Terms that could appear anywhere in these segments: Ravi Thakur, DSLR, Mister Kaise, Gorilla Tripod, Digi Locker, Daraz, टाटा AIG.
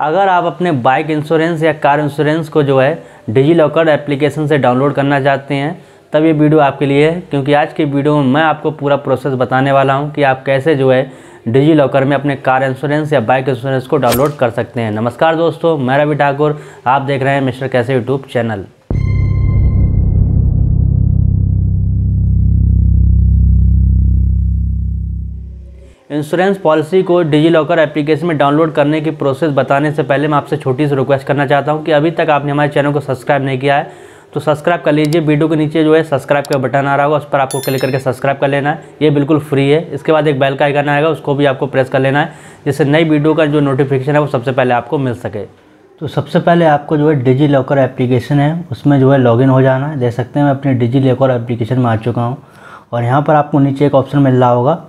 अगर आप अपने बाइक इंश्योरेंस या कार इंश्योरेंस को जो है डिजी लॉकर एप्लीकेशन से डाउनलोड करना चाहते हैं तब ये वीडियो आपके लिए है, क्योंकि आज की वीडियो में मैं आपको पूरा प्रोसेस बताने वाला हूं कि आप कैसे जो है डिजी लॉकर में अपने कार इंश्योरेंस या बाइक इंश्योरेंस को डाउनलोड कर सकते हैं। नमस्कार दोस्तों, मैं रवि ठाकुर, आप देख रहे हैं मिस्टर कैसे यूट्यूब चैनल। इंश्योरेंस पॉलिसी को डिजी लॉकर एप्लीकेशन में डाउनलोड करने की प्रोसेस बताने से पहले मैं आपसे छोटी सी रिक्वेस्ट करना चाहता हूं कि अभी तक आपने हमारे चैनल को सब्सक्राइब नहीं किया है तो सब्सक्राइब कर लीजिए। वीडियो के नीचे जो है सब्सक्राइब का बटन आ रहा होगा, उस पर आपको क्लिक करके सब्सक्राइब कर लेना है, ये बिल्कुल फ्री है। इसके बाद एक बेल का आइकन आएगा, उसको भी आपको प्रेस कर लेना है जिससे नई वीडियो का जो नोटिफिकेशन है वो सबसे पहले आपको मिल सके। तो सबसे पहले आपको जो है डिजी लॉकर एप्लीकेशन है उसमें जो है लॉगिन हो जाना है। देख सकते हैं मैं अपने डिजी लॉकर एप्लीकेशन में आ चुका हूँ और यहाँ पर आपको नीचे एक ऑप्शन मिल रहा होगा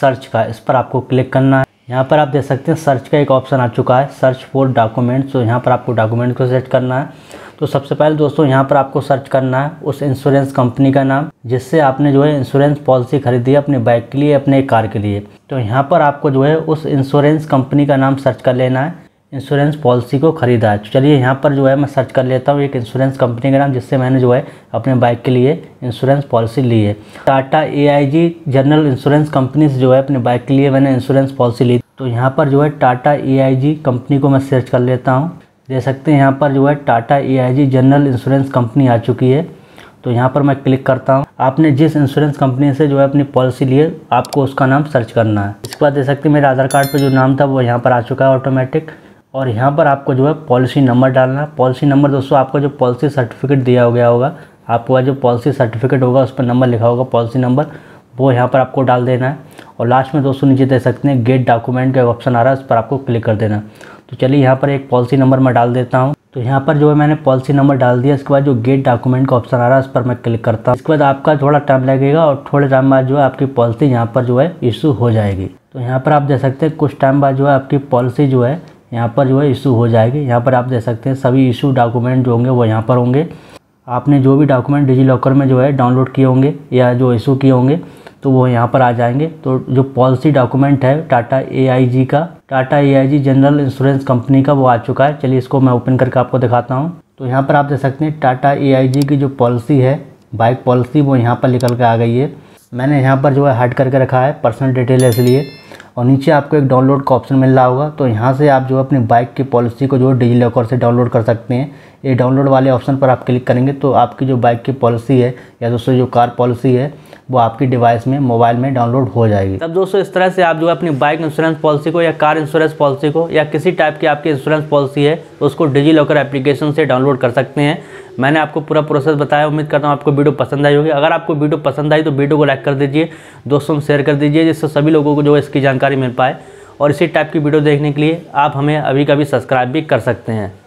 सर्च का, इस पर आपको क्लिक करना है। यहाँ पर आप देख सकते हैं सर्च का एक ऑप्शन आ चुका है, सर्च फॉर डॉक्यूमेंट्स। तो यहाँ पर आपको डॉक्यूमेंट को सर्च करना है। तो सबसे पहले दोस्तों यहाँ पर आपको सर्च करना है उस इंश्योरेंस कंपनी का नाम जिससे आपने जो है इंश्योरेंस पॉलिसी खरीदी है अपने बाइक के लिए, अपने कार के लिए। तो यहाँ पर आपको जो है उस इंश्योरेंस कंपनी का नाम सर्च कर लेना है इंश्योरेंस पॉलिसी को ख़रीदा है। तो चलिए यहाँ पर जो है मैं सर्च कर लेता हूँ एक इंश्योरेंस कंपनी का नाम जिससे मैंने जो है अपने बाइक के लिए इंश्योरेंस पॉलिसी ली है। टाटा AIG general insurance company से जो है अपने बाइक के लिए मैंने इंश्योरेंस पॉलिसी ली। तो यहाँ पर जो है टाटा AIG कंपनी को मैं सर्च कर लेता हूँ। देख सकते हैं यहाँ पर जो है टाटा AIG general insurance company आ चुकी है। तो यहाँ पर मैं क्लिक करता हूँ। आपने जिस इंश्योरेंस कंपनी से जो है अपनी पॉलिसी लिए आपको उसका नाम सर्च करना है। इसके बाद देख सकते हैं मेरे आधार कार्ड पर जो नाम था वो यहाँ पर आ चुका है ऑटोमेटिक। और यहाँ पर आपको जो है पॉलिसी नंबर डालना है। पॉलिसी नंबर दोस्तों आपको जो पॉलिसी सर्टिफिकेट दिया हो गया होगा, आपको जो पॉलिसी सर्टिफिकेट होगा उस पर नंबर लिखा होगा पॉलिसी नंबर, वो यहाँ पर आपको डाल देना है। और लास्ट में दोस्तों नीचे देख सकते हैं गेट डॉक्यूमेंट का ऑप्शन आ रहा है, उस पर आपको क्लिक कर देना। तो चलिए यहाँ पर एक पॉलिसी नंबर मैं डाल देता हूँ। तो यहाँ पर जो है मैंने पॉलिसी नंबर डाल दिया। इसके बाद जो गेट डॉक्यूमेंट का ऑप्शन आ रहा है उस पर मैं क्लिक करता हूँ। इसके बाद आपका थोड़ा टाइम लगेगा और थोड़े टाइम बाद जो है आपकी पॉलिसी यहाँ पर जो है इशू हो जाएगी। तो यहाँ पर आप देख सकते हैं कुछ टाइम बाद जो है आपकी पॉलिसी जो है यहाँ पर जो है इशू हो जाएगी। यहाँ पर आप देख सकते हैं सभी इशू डॉक्यूमेंट जो होंगे वो यहाँ पर होंगे। आपने जो भी डॉक्यूमेंट डिजी लॉकर में जो है डाउनलोड किए होंगे या जो इशू किए होंगे तो वो यहाँ पर आ जाएंगे। तो जो पॉलिसी डॉक्यूमेंट है टाटा AIG general insurance company का वो आ चुका है। चलिए इसको मैं ओपन करके आपको दिखाता हूँ। तो यहाँ पर आप देख सकते हैं टाटा AIG की जो पॉलिसी है बाइक पॉलिसी वो यहाँ पर निकल के आ गई है। मैंने यहाँ पर जो है हाइड करके रखा है पर्सनल डिटेल इसलिए। और नीचे आपको एक डाउनलोड का ऑप्शन मिल रहा होगा, तो यहाँ से आप जो है अपनी बाइक की पॉलिसी को जो है डिजी लॉकर से डाउनलोड कर सकते हैं। ये डाउनलोड वाले ऑप्शन पर आप क्लिक करेंगे तो आपकी जो बाइक की पॉलिसी है या दोस्तों जो कार पॉलिसी है वो आपकी डिवाइस में मोबाइल में डाउनलोड हो जाएगी। तब दोस्तों इस तरह से आप जो है अपनी बाइक इंश्योरेंस पॉलिसी को या कार इंश्योरेंस पॉलिसी को या किसी टाइप की आपकी इंश्योरेंस पॉलिसी है उसको डिजी लॉकर एप्लीकेशन से डाउनलोड कर सकते हैं। मैंने आपको पूरा प्रोसेस बताया, उम्मीद करता हूँ आपको वीडियो पसंद आई होगी। अगर आपको वीडियो पसंद आई तो वीडियो को लाइक कर दीजिए, दोस्तों में शेयर कर दीजिए जिससे सभी लोगों को जो है इसकी जानकारी मिल पाए। और इसी टाइप की वीडियो देखने के लिए आप हमें अभी कभी सब्सक्राइब भी कर सकते हैं।